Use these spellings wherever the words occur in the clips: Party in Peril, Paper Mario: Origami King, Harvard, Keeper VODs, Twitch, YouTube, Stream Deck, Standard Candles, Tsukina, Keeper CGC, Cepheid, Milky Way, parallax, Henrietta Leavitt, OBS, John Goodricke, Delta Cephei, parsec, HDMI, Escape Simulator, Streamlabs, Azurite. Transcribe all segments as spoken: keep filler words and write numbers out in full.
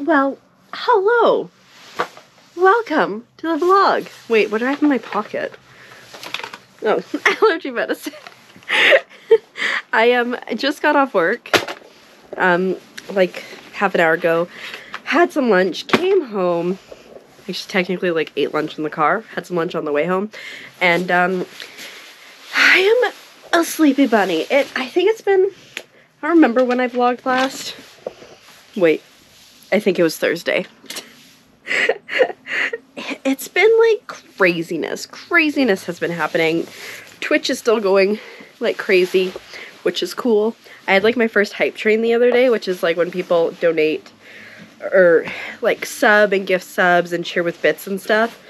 Well, hello. Welcome to the vlog. Wait, what do I have in my pocket? Oh, allergy medicine. I um, just got off work, um, like half an hour ago, had some lunch, came home. I just technically like ate lunch in the car, had some lunch on the way home, and um, I am a sleepy bunny. It, I think it's been, I don't remember when I vlogged last. Wait, I think it was Thursday. It's been like craziness. Craziness has been happening. Twitch is still going like crazy, which is cool. I had like my first hype train the other day, which is like when people donate or like sub and gift subs and cheer with bits and stuff.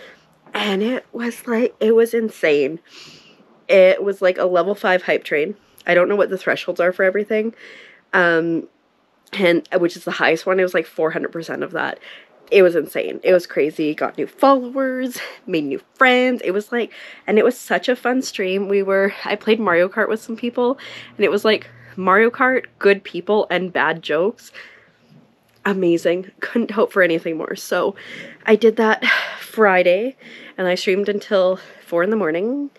And it was like, it was insane. It was like a level five hype train. I don't know what the thresholds are for everything. Um, and which is the highest one. It was like four hundred percent of that. It was insane. It was crazy. Got new followers, made new friends. It was like, and it was such a fun stream. We were, I played Mario Kart with some people, and it was like Mario Kart, good people, and bad jokes. Amazing. Couldn't hope for anything more. So I did that Friday, and I streamed until four in the morning,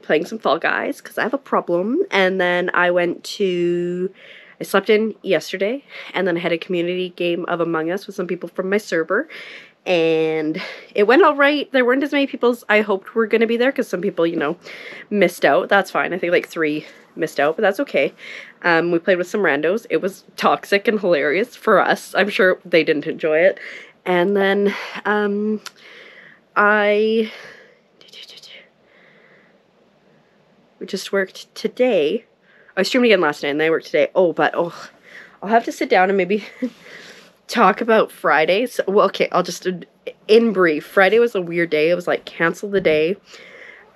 playing some Fall Guys, because I have a problem. And then I went to... I slept in yesterday, and then I had a community game of Among Us with some people from my server, and it went all right. There weren't as many people as I hoped were going to be there, because some people, you know, missed out. That's fine. I think like three missed out, but that's okay. Um, we played with some randos. It was toxic and hilarious for us. I'm sure they didn't enjoy it. And then um, I we just worked today. I streamed again last night, and then I worked today. Oh, but, oh, I'll have to sit down and maybe talk about Friday. So, well, okay, I'll just, in brief, Friday was a weird day. It was, like, cancel the day.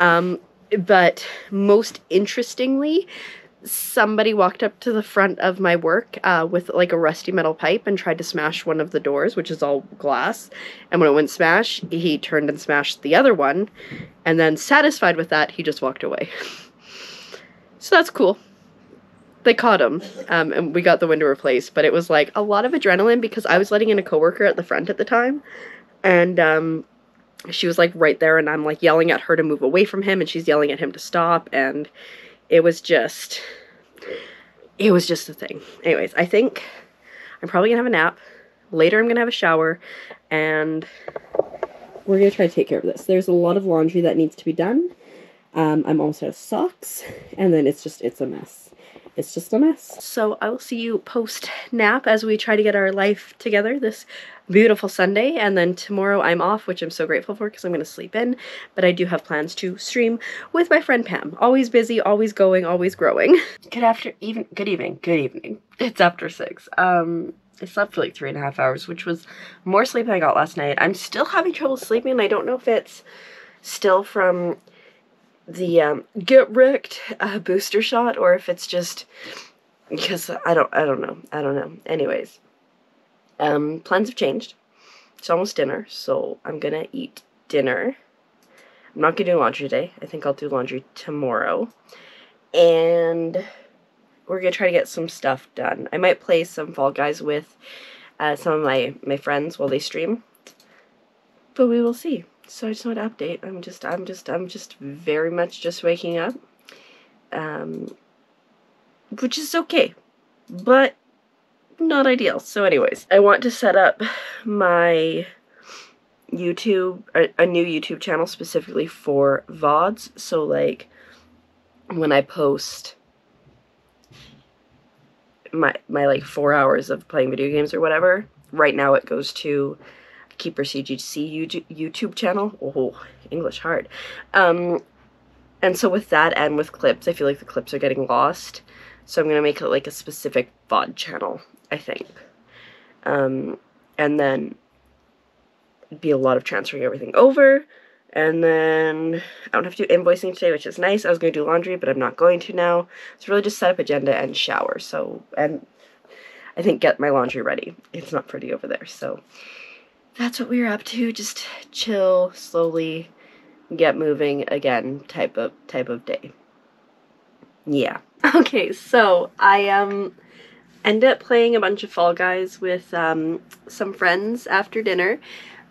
Um, but most interestingly, somebody walked up to the front of my work uh, with, like, a rusty metal pipe and tried to smash one of the doors, which is all glass. And when it went smash, he turned and smashed the other one. And then, satisfied with that, he just walked away. So that's cool. They caught him, um, and we got the window replaced, but it was, like, a lot of adrenaline because I was letting in a coworker at the front at the time, and um, she was, like, right there, and I'm, like, yelling at her to move away from him, and she's yelling at him to stop, and it was just, it was just a thing. Anyways, I think I'm probably going to have a nap. Later I'm going to have a shower, and we're going to try to take care of this. There's a lot of laundry that needs to be done. Um, I'm almost out of socks, and then it's just, it's a mess. It's just a mess. So I will see you post-nap as we try to get our life together this beautiful Sunday. And then tomorrow I'm off, which I'm so grateful for because I'm going to sleep in. But I do have plans to stream with my friend Pam. Always busy, always going, always growing. Good after, even, good evening, good evening. It's after six. Um, I slept for like three and a half hours, which was more sleep than I got last night. I'm still having trouble sleeping, and I don't know if it's still from... the um, get wrecked uh, booster shot, or if it's just because I don't I don't know I don't know. Anyways, um, plans have changed. It's almost dinner, so I'm gonna eat dinner. I'm not gonna do laundry today. I think I'll do laundry tomorrow, and we're gonna try to get some stuff done. I might play some Fall Guys with uh, some of my my friends while they stream, but we will see. So I just want to update. I'm just, I'm just, I'm just very much just waking up, um, which is okay, but not ideal. So anyways, I want to set up my YouTube, a, a new YouTube channel specifically for V O Ds. So like when I post my, my like four hours of playing video games or whatever, right now it goes to Keeper C G C YouTube channel. Oh, English hard. Um, and so with that and with clips, I feel like the clips are getting lost. So I'm going to make it like a specific V O D channel, I think. Um, and then it'd be a lot of transferring everything over. And then I don't have to do invoicing today, which is nice. I was going to do laundry, but I'm not going to now. It's really just set up agenda and shower. So, and I think get my laundry ready. It's not pretty over there. So that's what we were up to, just chill, slowly get moving again type of type of day. Yeah. Okay, so I um ended up playing a bunch of Fall Guys with um, some friends after dinner.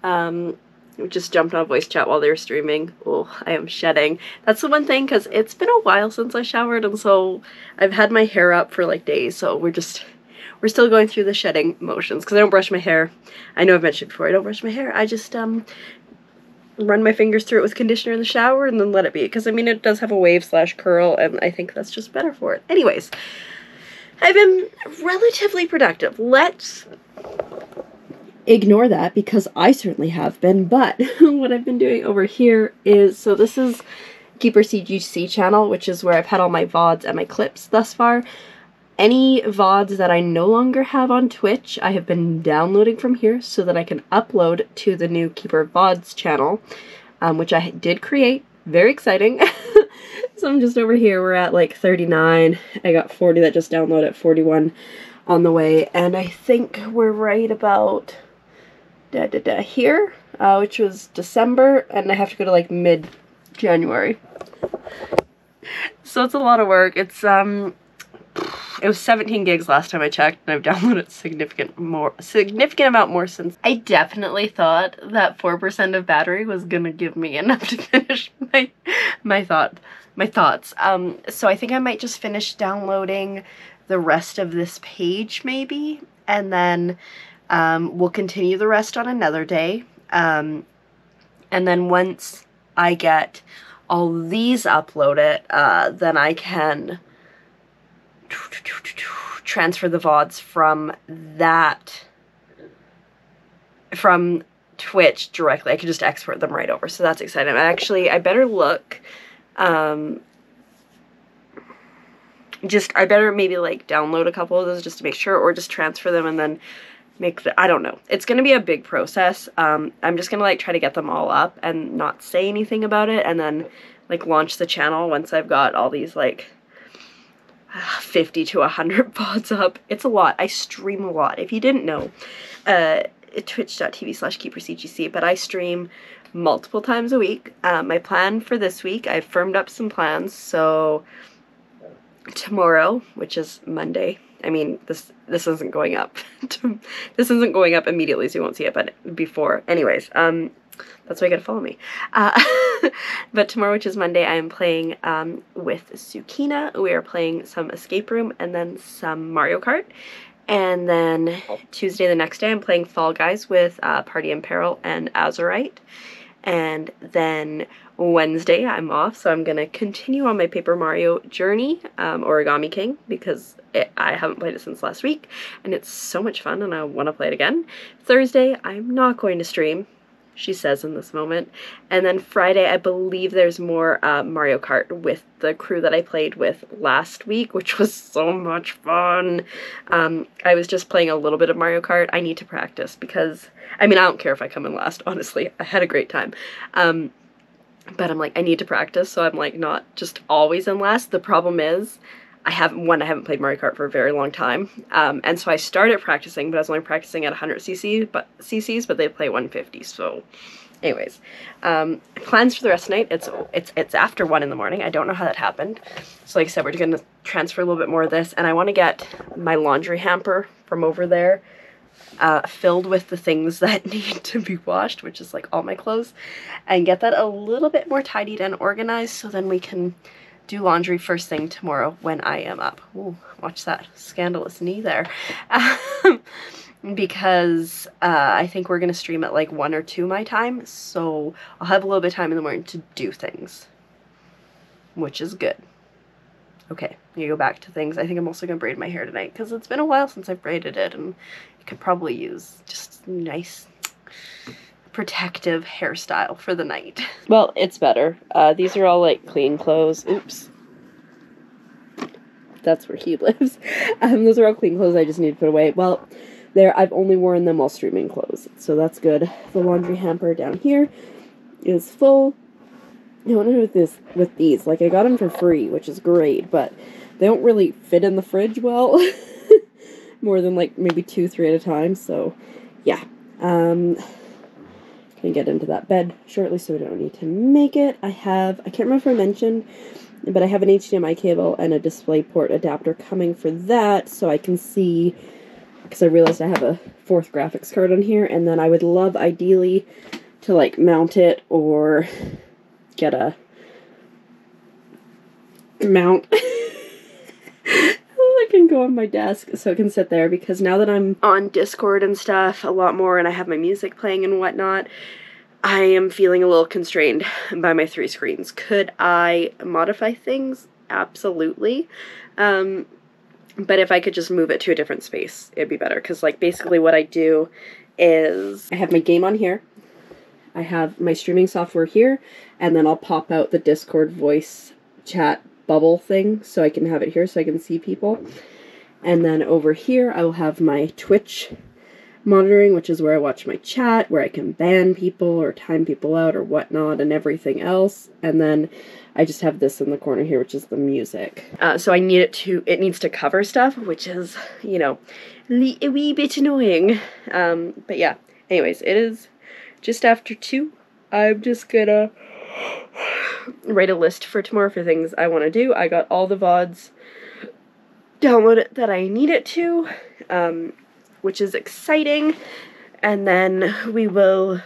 Um, we just jumped on voice chat while they were streaming. Oh, I am shedding. That's the one thing, because it's been a while since I showered, and so I've had my hair up for like days, so we're just... We're still going through the shedding motions, because I don't brush my hair. I know I've mentioned before, I don't brush my hair. I just um, run my fingers through it with conditioner in the shower and then let it be. Because, I mean, it does have a wave slash curl, and I think that's just better for it. Anyways, I've been relatively productive. Let's ignore that, because I certainly have been. But what I've been doing over here is, so this is Keeper C G C channel, which is where I've had all my V O Ds and my clips thus far. Any V O Ds that I no longer have on Twitch, I have been downloading from here so that I can upload to the new Keeper V O Ds channel, um, which I did create. Very exciting. So I'm just over here. We're at like thirty-nine. I got forty that just downloaded, at forty-one on the way. And I think we're right about da, da, da, here, uh, which was December. And I have to go to like mid-January. So it's a lot of work. It's, um... It was seventeen gigs last time I checked, and I've downloaded significant more, significant amount more since. I definitely thought that four percent of battery was gonna give me enough to finish my, my thought, my thoughts. Um, so I think I might just finish downloading the rest of this page, maybe, and then um, we'll continue the rest on another day. Um, and then once I get all these uploaded, uh, then I can transfer the V O Ds from that, from Twitch directly. I could just export them right over, so that's exciting. Actually, I better look, um, just, I better maybe like download a couple of those just to make sure, or just transfer them and then make the, I don't know. It's going to be a big process. Um, I'm just going to like try to get them all up and not say anything about it, and then like launch the channel once I've got all these like fifty to one hundred V O Ds up. It's a lot. I stream a lot. If you didn't know, uh, twitch.tv slash keepercgc, but I stream multiple times a week. Um, my plan for this week, I've firmed up some plans, so tomorrow, which is Monday, I mean, this this isn't going up. This isn't going up immediately, so you won't see it, but before. Anyways, um, that's why you gotta follow me. Uh, but tomorrow, which is Monday, I am playing um, with Tsukina. We are playing some Escape Room and then some Mario Kart. And then Tuesday, the next day, I'm playing Fall Guys with uh, Party in Peril and Azurite. And then Wednesday, I'm off, so I'm gonna continue on my Paper Mario journey, um, Origami King, because it, I haven't played it since last week, and it's so much fun, and I wanna play it again. Thursday, I'm not going to stream, she says in this moment. And then Friday, I believe there's more uh, Mario Kart with the crew that I played with last week, which was so much fun. Um, I was just playing a little bit of Mario Kart. I need to practice because, I mean, I don't care if I come in last, honestly. I had a great time. Um, but I'm like, I need to practice, so I'm like not just always in last. The problem is, I haven't, one, I haven't played Mario Kart for a very long time, um, and so I started practicing, but I was only practicing at one hundred C C, but, C Cs, but they play one fifty, so anyways. Um, plans for the rest of the night, it's, it's, it's after one in the morning, I don't know how that happened, so like I said, we're going to transfer a little bit more of this, and I want to get my laundry hamper from over there uh, filled with the things that need to be washed, which is like all my clothes, and get that a little bit more tidied and organized, so then we can do laundry first thing tomorrow when I am up. Ooh, watch that scandalous knee there. Um, because uh, I think we're going to stream at like one or two my time, so I'll have a little bit of time in the morning to do things, which is good. Okay, you go back to things. I think I'm also going to braid my hair tonight, because it's been a while since I've braided it, and I could probably use just nice protective hairstyle for the night. Well, it's better. Uh, these are all like clean clothes. Oops. That's where he lives. Um, those are all clean clothes I just need to put away. Well, there, I've only worn them while streaming clothes, so that's good. The laundry hamper down here is full. I wonder with this, with these, like I got them for free, which is great, but they don't really fit in the fridge well. More than like maybe two, three at a time. So yeah. Um, and get into that bed shortly, so we don't need to make it. I have, I can't remember if I mentioned, but I have an H D M I cable and a DisplayPort adapter coming for that, so I can see, because I realized I have a fourth graphics card on here, and then I would love, ideally, to, like, mount it, or get a mount. I can go on my desk so it can sit there, because now that I'm on Discord and stuff a lot more, and I have my music playing and whatnot, I am feeling a little constrained by my three screens. Could I modify things? Absolutely. Um, but if I could just move it to a different space, it'd be better. Because, like, basically what I do is I have my game on here. I have my streaming software here. And then I'll pop out the Discord voice chat bubble thing so I can have it here so I can see people. And then over here, I will have my Twitch monitoring, which is where I watch my chat, where I can ban people or time people out or whatnot and everything else. And then I just have this in the corner here, which is the music. Uh, so I need it to, it needs to cover stuff, which is, you know, a wee bit annoying. Um, but yeah, anyways, it is just after two. I'm just gonna write a list for tomorrow for things I want to do. I got all the V O Ds downloaded that I need it to. Um, which is exciting, and then we will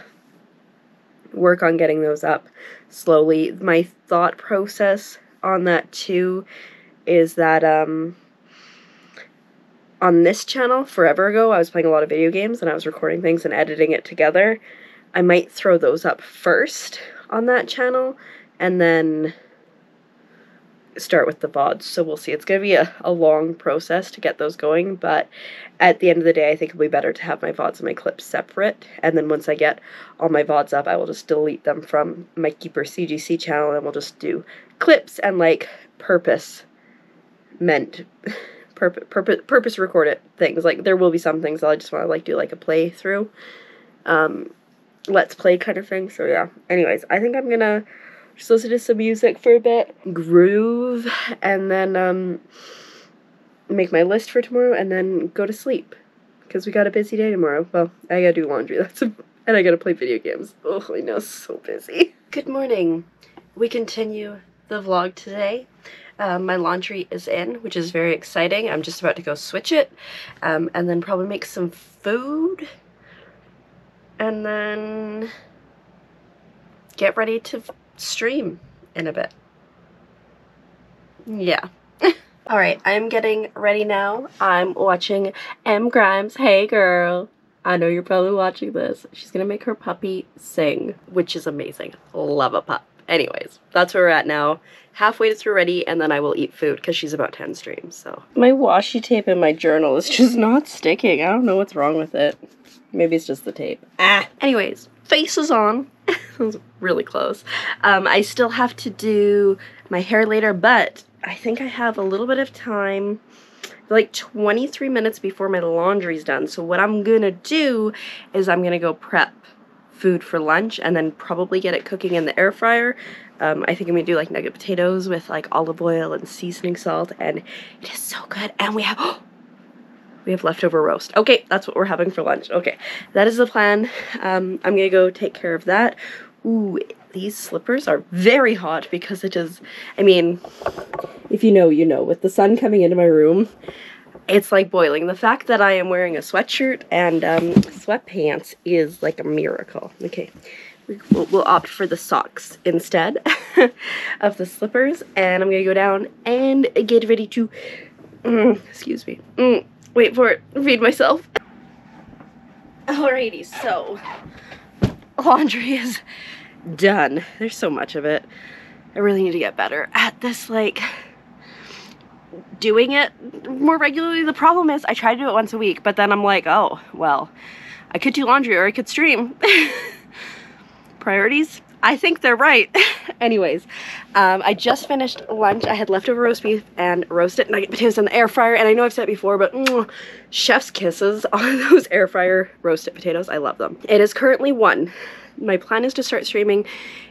work on getting those up slowly. My thought process on that too is that um, on this channel forever ago I was playing a lot of video games and I was recording things and editing it together. I might throw those up first on that channel and then start with the V O Ds, so we'll see. It's going to be a, a long process to get those going, but at the end of the day, I think it'll be better to have my V O Ds and my clips separate, and then once I get all my V O Ds up, I will just delete them from my Keeper C G C channel, and we'll just do clips and, like, purpose meant, purpose, purpose, purpose recorded things. Like, there will be some things that I just want to, like, do, like, a playthrough, um, let's play kind of thing, so yeah. Anyways, I think I'm going to just listen to some music for a bit, groove, and then um, make my list for tomorrow, and then go to sleep, because we got a busy day tomorrow. Well, I gotta do laundry, that's a, and I gotta play video games. Oh, I know, so busy. Good morning. We continue the vlog today. Um, my laundry is in, which is very exciting. I'm just about to go switch it, um, and then probably make some food, and then get ready to stream in a bit. Yeah. Alright, I'm getting ready now. I'm watching M. Grimes. Hey girl. I know you're probably watching this. She's gonna make her puppy sing, which is amazing. Love a pup. Anyways, that's where we're at now. Halfway through ready, and then I will eat food because she's about ten streams, so. My washi tape in my journal is just not sticking. I don't know what's wrong with it. Maybe it's just the tape. Ah! Anyways, face is on. That was really close. Um, I still have to do my hair later, but I think I have a little bit of time, like twenty-three minutes before my laundry's done. So what I'm gonna do is I'm gonna go prep food for lunch and then probably get it cooking in the air fryer. Um, I think I'm gonna do like nugget potatoes with like olive oil and seasoning salt, and it is so good. And we have, oh, we have leftover roast. Okay, that's what we're having for lunch. Okay, that is the plan. Um, I'm gonna go take care of that. Ooh, these slippers are very hot because it is, I mean, if you know, you know, with the sun coming into my room, it's like boiling. The fact that I am wearing a sweatshirt and um, sweatpants is like a miracle. Okay, we'll, we'll opt for the socks instead of the slippers, and I'm gonna go down and get ready to, mm, excuse me, mm, wait for it, feed myself. Alrighty, so laundry is done. There's so much of it. I really need to get better at this, like, doing it more regularly. The problem is I try to do it once a week, but then I'm like, oh, well, I could do laundry or I could stream. Priorities? I think they're right. Anyways, um, I just finished lunch. I had leftover roast beef and roasted nugget potatoes in the air fryer, and I know I've said before, but mm, chef's kisses on those air fryer roasted potatoes. I love them. It is currently one. My plan is to start streaming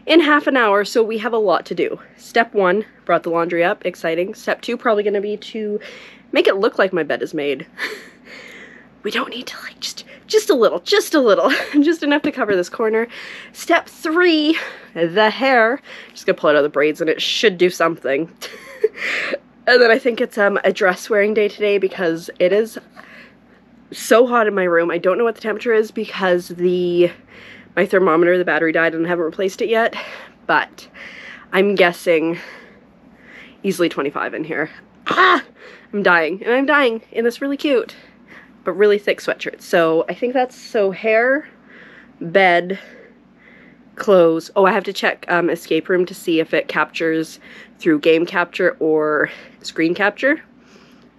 in half an hour, so we have a lot to do. Step one, brought the laundry up, exciting. Step two, probably gonna be to make it look like my bed is made. We don't need to like just Just a little, just a little, just enough to cover this corner. Step three, the hair. Just gonna pull out all the braids and it should do something. And then I think it's um, a dress wearing day today because it is so hot in my room. I don't know what the temperature is because the my thermometer, the battery died and I haven't replaced it yet, but I'm guessing easily twenty-five in here. Ah, I'm dying, and I'm dying in this really cute but really thick sweatshirt. So I think that's, so hair, bed, clothes. Oh, I have to check um, escape room to see if it captures through game capture or screen capture.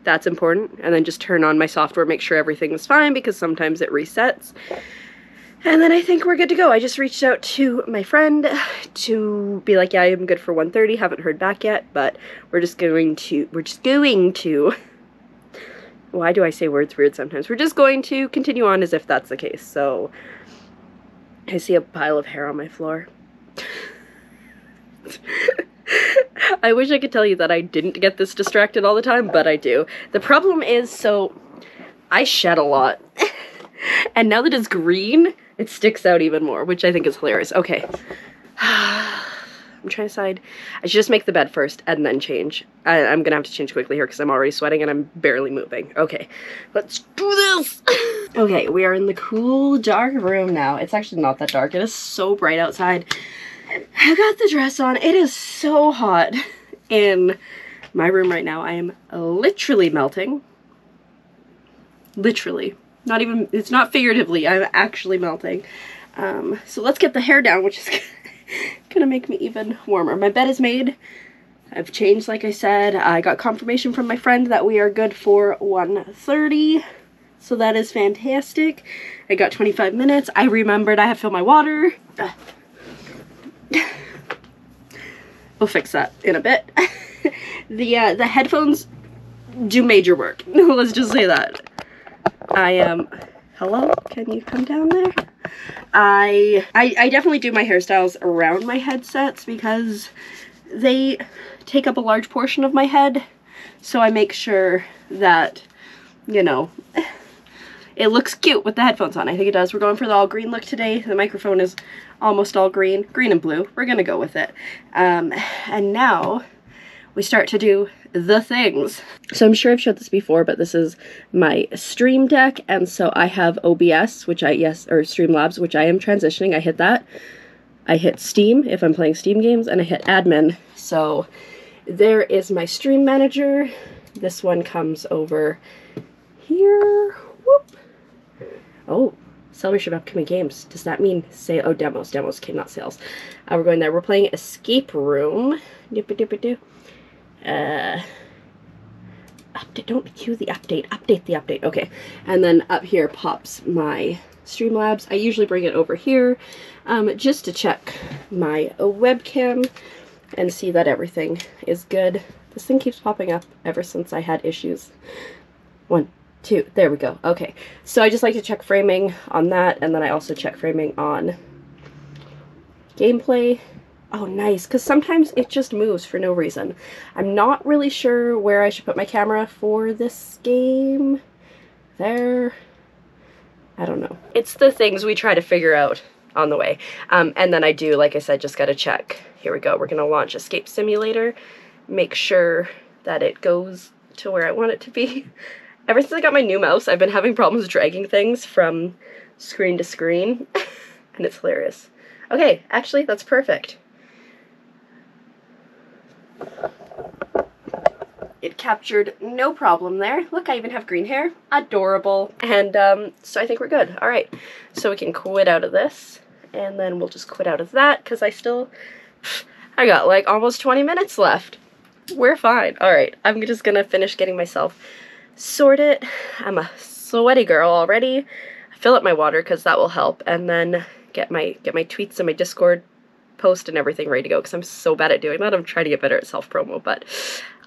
That's important. And then just turn on my software, make sure everything is fine because sometimes it resets. And then I think we're good to go. I just reached out to my friend to be like, yeah, I'm good for one thirty. Haven't heard back yet, but we're just going to, we're just going to, why do I say words weird sometimes? We're just going to continue on as if that's the case. So I see a pile of hair on my floor. I wish I could tell you that I didn't get this distracted all the time, but I do. The problem is, so I shed a lot. And now that it's green, it sticks out even more, which I think is hilarious. Okay. I'm trying to decide. I should just make the bed first and then change. I, I'm going to have to change quickly here because I'm already sweating and I'm barely moving. Okay. Let's do this! Okay, we are in the cool, dark room now. It's actually not that dark. It is so bright outside. I got the dress on. It is so hot in my room right now. I am literally melting. Literally. Not even, it's not figuratively, I'm actually melting. Um, so let's get the hair down, which is gonna make me even warmer. My bed is made. I've changed, like I said. I got confirmation from my friend that we are good for one thirty. So that is fantastic. I got twenty-five minutes. I remembered I have to fill my water. Uh, we'll fix that in a bit. the, uh, the headphones do major work. Let's just say that. I am, um, hello, can you come down there? I, I I definitely do my hairstyles around my headsets because they take up a large portion of my head. So I make sure that, you know, it looks cute with the headphones on. I think it does. We're going for the all green look today. The microphone is almost all green, green and blue. We're going to go with it. Um, and now we start to do the things. So I'm sure I've showed this before, but this is my Stream Deck, and so I have O B S, which I, yes, or Streamlabs, which I am transitioning. I hit that. I hit Steam, if I'm playing Steam games, and I hit Admin. So there is my Stream Manager. This one comes over here. Whoop. Oh, celebration of upcoming games. Does that mean say, oh, demos, demos, okay, not sales. Uh, we're going there. We're playing Escape Room. Doop-a-doop-a-doo. Uh, update, don't cue the update, update the update, okay. And then up here pops my Streamlabs. I usually bring it over here um, just to check my webcam and see that everything is good. This thing keeps popping up ever since I had issues. One, two, there we go, okay. So I just like to check framing on that, and then I also check framing on gameplay. Oh, nice, because sometimes it just moves for no reason. I'm not really sure where I should put my camera for this game. There. I don't know. It's the things we try to figure out on the way. Um, and then I do, like I said, just got to check. Here we go. We're going to launch Escape Simulator. Make sure that it goes to where I want it to be. Ever since I got my new mouse, I've been having problems dragging things from screen to screen. And it's hilarious. Okay, actually, that's perfect. It captured no problem there. Look, I even have green hair. Adorable. And um, so I think we're good. All right, so we can quit out of this, and then we'll just quit out of that because I still, I got like almost twenty minutes left. We're fine. All right, I'm just gonna finish getting myself sorted. I'm a sweaty girl already. Fill up my water because that will help, and then get my get my tweets and my Discord post and everything ready to go because I'm so bad at doing that. I'm trying to get better at self-promo, but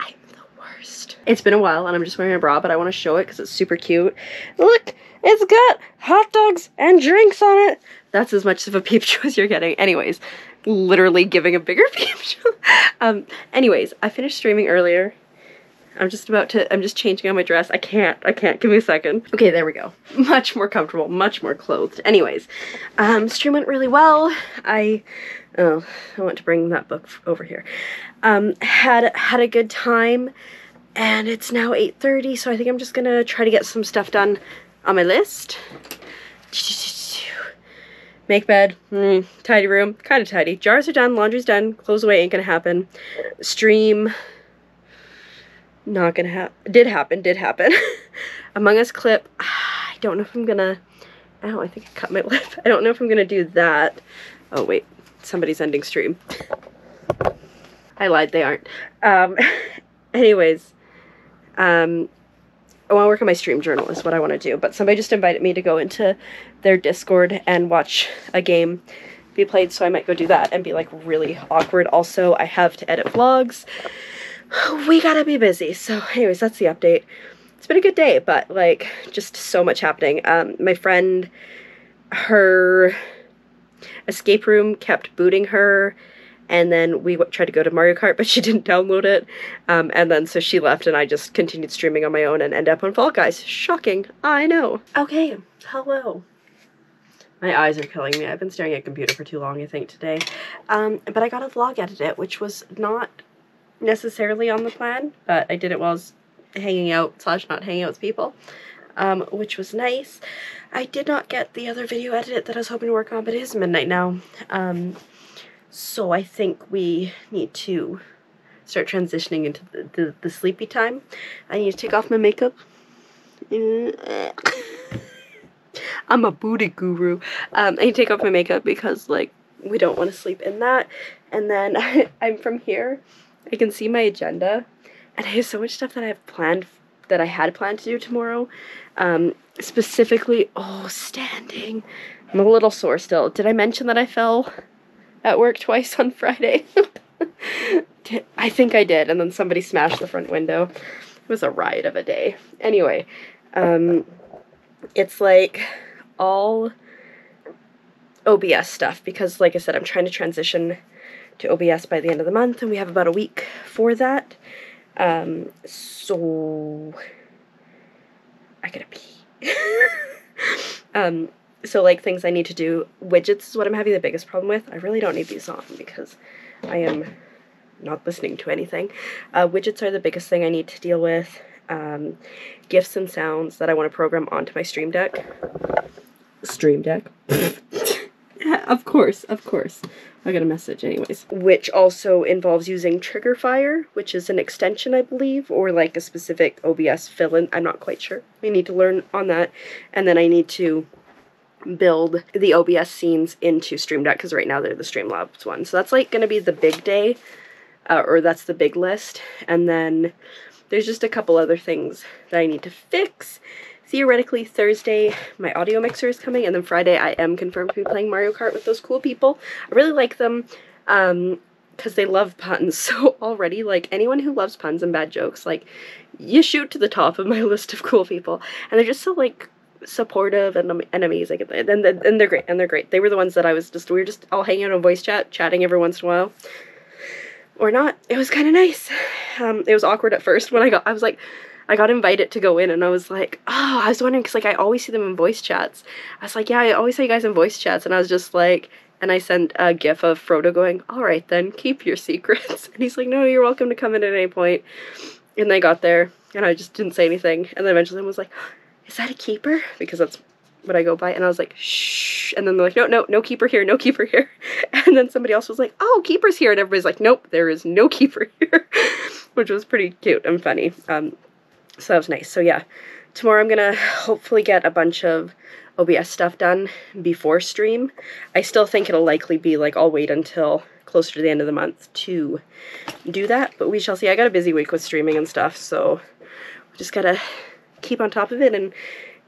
I'm the worst. It's been a while and I'm just wearing a bra, but I want to show it because it's super cute. Look, it's got hot dogs and drinks on it. That's as much of a peep show as you're getting. Anyways, literally giving a bigger peep show. um, anyways, I finished streaming earlier. I'm just about to, I'm just changing on my dress. I can't, I can't, give me a second. Okay, there we go. Much more comfortable, much more clothed. Anyways, um, stream went really well. I, oh, I want to bring that book over here. Um, had, had a good time, and it's now eight thirty, so I think I'm just gonna try to get some stuff done on my list. Make bed, mm, tidy room, kind of tidy. Jars are done, laundry's done, clothes away ain't gonna happen. Stream, not gonna happen. Did happen, did happen. Among Us clip, I don't know if I'm gonna, I don't know, I think I cut my lip. I don't know if I'm gonna do that. Oh wait, somebody's ending stream. I lied, they aren't. Um, anyways, um, I want to work on my stream journal is what I want to do, but somebody just invited me to go into their Discord and watch a game be played, so I might go do that and be like really awkward. Also, I have to edit vlogs. We gotta be busy. So anyways, that's the update. It's been a good day, but like just so much happening. Um, my friend, her escape room kept booting her, and then we w tried to go to Mario Kart, but she didn't download it. Um, and then so she left, and I just continued streaming on my own and end up on Fall Guys. Shocking, I know. Okay, hello. My eyes are killing me. I've been staring at a computer for too long, I think, today. Um, but I got a vlog edited, which was not necessarily on the plan, but I did it while I was hanging out slash not hanging out with people, um, which was nice. I did not get the other video edited that I was hoping to work on, but it is midnight now. Um... So I think we need to start transitioning into the, the, the sleepy time. I need to take off my makeup. I'm a booty guru. Um, I need to take off my makeup because, like, we don't want to sleep in that. And then I, I'm from here. I can see my agenda. And I have so much stuff that I have planned, that I had planned to do tomorrow. Um, specifically, oh, standing. I'm a little sore still. Did I mention that I fell at work twice on Friday? I think I did, and then somebody smashed the front window. It was a riot of a day. Anyway, um, it's like all O B S stuff, because like I said, I'm trying to transition to O B S by the end of the month, and we have about a week for that. Um, so I gotta pee. um, So, like, things I need to do. Widgets is what I'm having the biggest problem with. I really don't need these on because I am not listening to anything. Uh, widgets are the biggest thing I need to deal with. Um, GIFs and sounds that I want to program onto my Stream Deck. Stream Deck? Of course, of course. I got a message anyways. Which also involves using Triggerfire, which is an extension, I believe, or like a specific O B S fill-in. I'm not quite sure. I need to learn on that. And then I need to build the O B S scenes into Stream Deck, because right now they're the Streamlabs one. So that's like going to be the big day, uh, or that's the big list. And then there's just a couple other things that I need to fix. Theoretically, Thursday, my audio mixer is coming, and then Friday, I am confirmed to be playing Mario Kart with those cool people. I really like them, um, because they love puns. So already, like, anyone who loves puns and bad jokes, like, you shoot to the top of my list of cool people. And they're just so, like, supportive and, um, and amazing, and, and, and they're great, and they're great. They were the ones that I was just, we were just all hanging out on voice chat, chatting every once in a while, or not. It was kind of nice. Um, it was awkward at first when I got, I was like, I got invited to go in, and I was like, oh, I was wondering, because like I always see them in voice chats. I was like, yeah, I always see you guys in voice chats, and I was just like, and I sent a gif of Frodo going, all right then, keep your secrets, and he's like, no, you're welcome to come in at any point, and they got there, and I just didn't say anything, and then eventually I was like, is that a keeper? Because that's what I go by. And I was like, shh. And then they're like, no, no, no keeper here, no keeper here. And then somebody else was like, oh, keeper's here. And everybody's like, nope, there is no keeper here, which was pretty cute and funny. Um, so that was nice. So yeah, tomorrow I'm going to hopefully get a bunch of O B S stuff done before stream. I still think it'll likely be like, I'll wait until closer to the end of the month to do that. But we shall see. I got a busy week with streaming and stuff, so we just got to keep on top of it and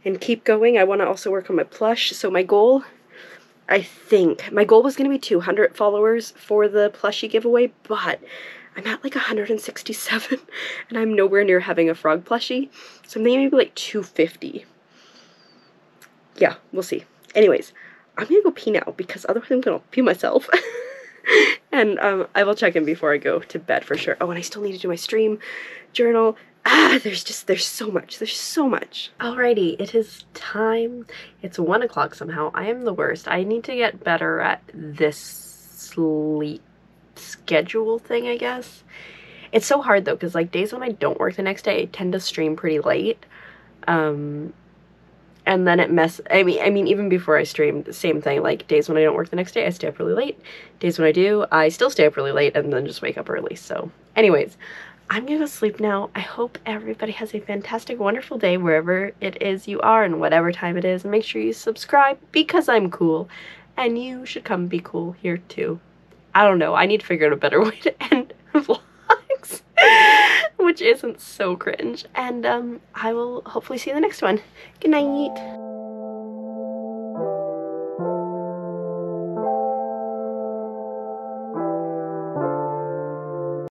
and keep going. I want to also work on my plush. So my goal, I think, my goal was going to be two hundred followers for the plushie giveaway, but I'm at like one hundred sixty-seven, and I'm nowhere near having a frog plushie. So I'm thinking maybe like two fifty. Yeah, we'll see. Anyways, I'm going to go pee now, because otherwise I'm going to pee myself. And um, I will check in before I go to bed for sure. Oh, and I still need to do my stream journal. ah, there's just, there's so much, there's so much. Alrighty, it is time. It's one o'clock somehow. I am the worst. I need to get better at this sleep schedule thing, I guess. It's so hard though, because like days when I don't work the next day, I tend to stream pretty late. Um, and then it mess, I mean, I mean, even before I streamed, same thing, like days when I don't work the next day, I stay up really late. Days when I do, I still stay up really late and then just wake up early. So anyways, I'm gonna go sleep now. I hope everybody has a fantastic, wonderful day wherever it is you are and whatever time it is. And make sure you subscribe because I'm cool and you should come be cool here too. I don't know, I need to figure out a better way to end vlogs, which isn't so cringe. And um, I will hopefully see you in the next one. Good night.